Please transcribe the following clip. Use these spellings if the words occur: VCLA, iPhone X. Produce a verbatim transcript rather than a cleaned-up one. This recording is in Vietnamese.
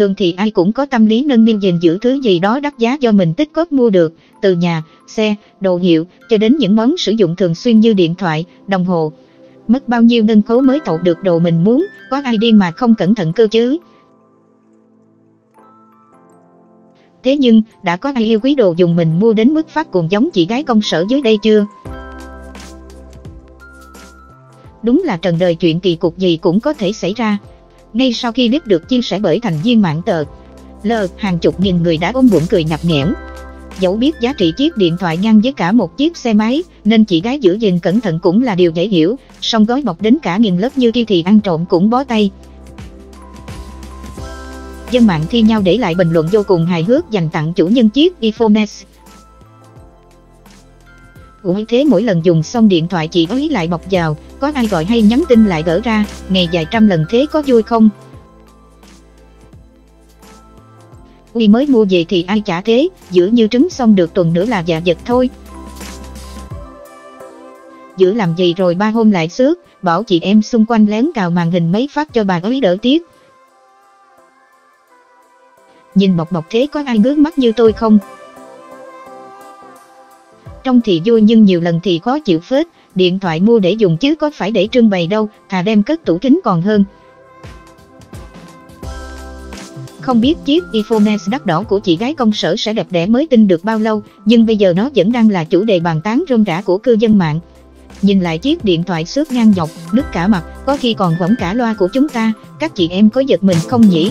Thường thì ai cũng có tâm lý nâng niu gìn giữ thứ gì đó đắt giá do mình tích cóp mua được, từ nhà, xe, đồ hiệu, cho đến những món sử dụng thường xuyên như điện thoại, đồng hồ. Mất bao nhiêu ngân khố mới tậu được đồ mình muốn, có ai điên mà không cẩn thận cơ chứ. Thế nhưng, đã có ai yêu quý đồ dùng mình mua đến mức phát cuồng giống chị gái công sở dưới đây chưa? Đúng là trần đời chuyện kỳ cục gì cũng có thể xảy ra. Ngay sau khi clip được chia sẻ bởi thành viên mạng tờ lờ, hàng chục nghìn người đã ôm bụng cười ngặt nghẽo. Dẫu biết giá trị chiếc điện thoại ngang với cả một chiếc xe máy, nên chị gái giữ gìn cẩn thận cũng là điều dễ hiểu, song gói bọc đến cả nghìn lớp như kia thì ăn trộm cũng bó tay. Dân mạng thi nhau để lại bình luận vô cùng hài hước dành tặng chủ nhân chiếc iPhone X. Ủa thế mỗi lần dùng xong điện thoại chị ấy lại bọc vào, có ai gọi hay nhắn tin lại gỡ ra, ngày dài trăm lần thế có vui không? Ui mới mua về thì ai chả thế, giữ như trứng xong được tuần nữa là dạ giật thôi. Giữ làm gì rồi ba hôm lại xước, bảo chị em xung quanh lén cào màn hình mấy phát cho bà ấy đỡ tiếc. Nhìn bọc bọc thế có ai ngước mắt như tôi không? Trong thì vui nhưng nhiều lần thì khó chịu phết, điện thoại mua để dùng chứ có phải để trưng bày đâu, thà đem cất tủ kính còn hơn. Không biết chiếc iPhone X đắt đỏ của chị gái công sở sẽ đẹp đẽ mới tin được bao lâu, nhưng bây giờ nó vẫn đang là chủ đề bàn tán rôm rả của cư dân mạng. Nhìn lại chiếc điện thoại xước ngang dọc, nứt cả mặt, có khi còn võng cả loa của chúng ta, các chị em có giật mình không nhỉ?